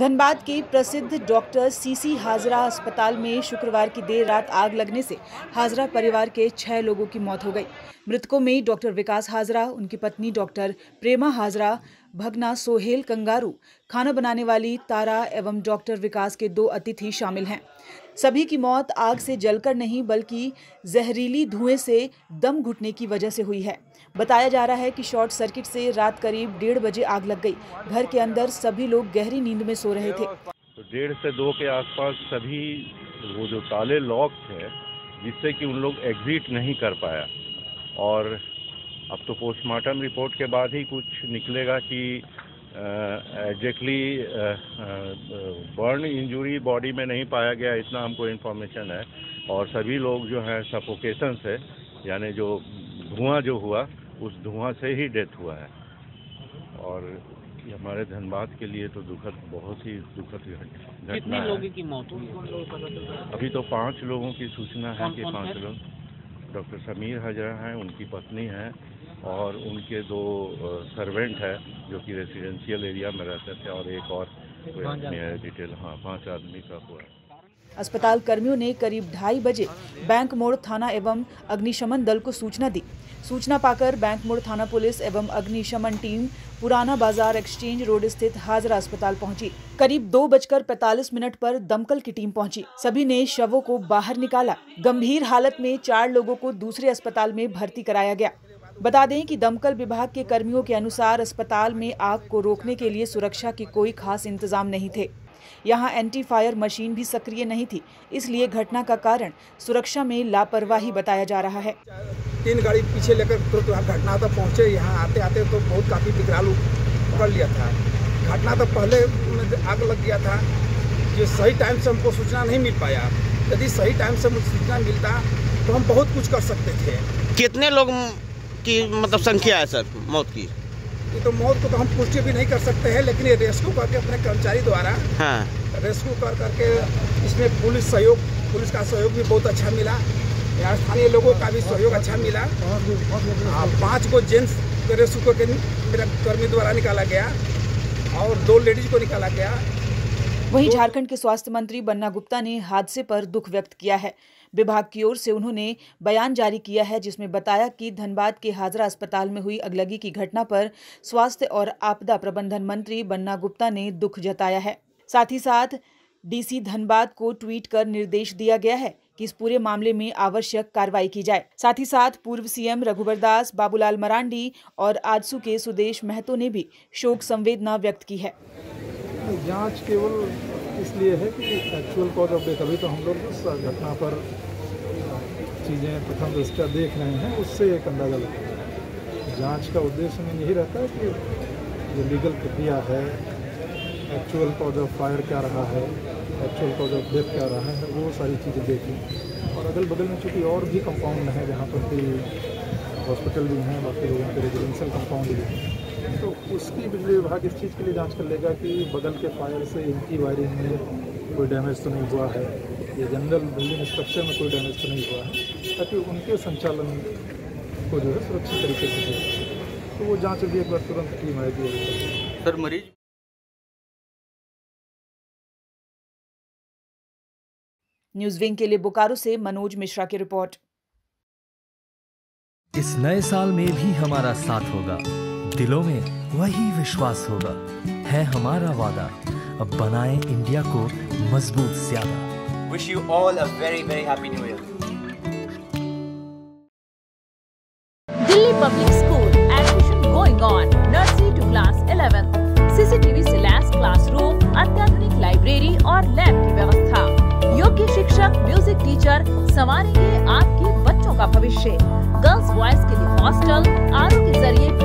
धनबाद के प्रसिद्ध doctor CC Hazra अस्पताल में शुक्रवार की देर रात आग लगने से हाजरा परिवार के 6 लोगों की मौत हो गई। मृतकों में डॉक्टर विकास हाजरा, उनकी पत्नी डॉक्टर प्रेमा हाजरा, भगना सोहेल कंगारू, खाना बनाने वाली तारा एवं डॉक्टर विकास के 2 अतिथि शामिल हैं। सभी की मौत आग से जलकर नहीं बल्कि जहरीली धुएं से दम घुटने की वजह से हुई है। बताया जा रहा है कि शॉर्ट सर्किट से रात करीब 1:30 बजे आग लग गई। घर के अंदर सभी लोग गहरी नींद में सो रहे थे। 1:30 से 2 के आसपास सभी वो जो ताले लॉक थे, जिससे कि उन लोग एग्जिट नहीं कर पाया, और अब तो पोस्टमार्टम रिपोर्ट के बाद ही कुछ निकलेगा कि एग्जैक्टली बर्न इंजरी बॉडी में नहीं पाया गया, इतना हमको इन्फॉर्मेशन है। और सभी लोग जो हैं सफोकेशन से, यानी जो धुआं जो हुआ उस धुआं से ही डेथ हुआ है। और हमारे धनबाद के लिए तो दुखद, बहुत ही दुखद घटना है। कितने लोगों की मौत हुई? अभी तो 5 लोगों की सूचना है कि 5 लोग डॉक्टर समीर हाजरा हैं, उनकी पत्नी हैं और उनके 2 सर्वेंट हैं जो कि रेसिडेंशियल एरिया में रहते थे, और एक और डिटेल 5 आदमी का हुआ है। अस्पताल कर्मियों ने करीब 2:30 बजे बैंक मोड़ थाना एवं अग्निशमन दल को सूचना दी। सूचना पाकर बैंक मोड़ थाना पुलिस एवं अग्निशमन टीम पुराना बाजार एक्सचेंज रोड स्थित हाजरा अस्पताल पहुंची। करीब 2:45 पर दमकल की टीम पहुंची। सभी ने शवों को बाहर निकाला। गंभीर हालत में 4 लोगों को दूसरे अस्पताल में भर्ती कराया गया। बता दें कि दमकल विभाग के कर्मियों के अनुसार अस्पताल में आग को रोकने के लिए सुरक्षा के कोई खास इंतजाम नहीं थे। यहाँ एंटी फायर मशीन भी सक्रिय नहीं थी, इसलिए घटना का कारण सुरक्षा में लापरवाही बताया जा रहा है। 3 गाड़ी पीछे लेकर तुरंत घटना तक पहुँचे। यहाँ आते आते तो बहुत काफ़ी विकराल कर लिया था। घटना तक पहले आग लग गया था, जो सही टाइम से हमको सूचना नहीं मिल पाया। यदि सही टाइम से हमको सूचना मिलता तो हम बहुत कुछ कर सकते थे। कितने लोग की मतलब संख्या है सर मौत की? ये तो मौत को तो हम पुष्टि भी नहीं कर सकते हैं, लेकिन ये रेस्क्यू करके अपने कर्मचारी द्वारा रेस्क्यू कर करके इसमें पुलिस का सहयोग भी बहुत अच्छा मिला। यहाँ स्थानीय लोगों का भी सहयोग अच्छा मिला। 5 को जेंट्स को रेस्क्यू करके मेरा कर्मी द्वारा निकाला गया और 2 लेडीज को निकाला गया। वहीं झारखंड के स्वास्थ्य मंत्री बन्ना गुप्ता ने हादसे पर दुख व्यक्त किया है। विभाग की ओर से उन्होंने बयान जारी किया है जिसमें बताया कि धनबाद के हाजरा अस्पताल में हुई अगलगी की घटना पर स्वास्थ्य और आपदा प्रबंधन मंत्री बन्ना गुप्ता ने दुख जताया है। साथ ही साथ डीसी धनबाद को ट्वीट कर निर्देश दिया गया है कि इस पूरे मामले में आवश्यक कार्रवाई की जाए। साथ ही साथ पूर्व सीएम रघुवर दास, बाबूलाल मरांडी और आजसू के सुदेश महतो ने भी शोक संवेदना व्यक्त की है। जांच केवल इसलिए है कि एक्चुअल कॉज ऑफ डेथ, अभी तो हम लोग उस घटना पर चीज़ें प्रथम दृष्टया देख रहे हैं, उससे एक अंदाजा लगता है। जांच का उद्देश्य में यही रहता है कि जो लीगल प्रक्रिया है, एक्चुअल कॉज ऑफ फायर क्या रहा है, एक्चुअल कॉज ऑफ डेथ क्या रहा है, वो सारी चीज़ें देखें। और अगल बगल में चूँकि और भी कंपाउंड हैं जहाँ पर कि हॉस्पिटल भी हैं, बाकी लोगों के रेजिडेंशियल कंपाउंड भी हैं, तो उसकी बिजली विभाग इस चीज़ के लिए जांच कर लेगा कि बगल के फायर से इनकी वायरिंग में कोई डैमेज तो नहीं हुआ है, या जनरल बिल्डिंग स्ट्रक्चर में कोई डैमेज तो नहीं हुआ है, ताकि उनके संचालन को जो है सुरक्षित तरीके से तो वो जांच भी एक बार तुरंत की मायदी सर मरीज। न्यूज़ विंग के लिए बोकारो से मनोज मिश्रा की रिपोर्ट। इस नए साल में भी हमारा साथ होगा, दिलों में वही विश्वास होगा, है हमारा वादा, अब बनाएं इंडिया को मजबूत ज्यादा। Wish you all a very very happy new year. Delhi public school admission going on, nursery to class 11। CCTV से लैस क्लासरूम, अत्याधुनिक लाइब्रेरी और लैब की व्यवस्था। योग्य शिक्षक, म्यूजिक टीचर संवारेंगे आपके बच्चों का भविष्य। गर्ल्स बॉयज के लिए हॉस्टल, आरओ के जरिए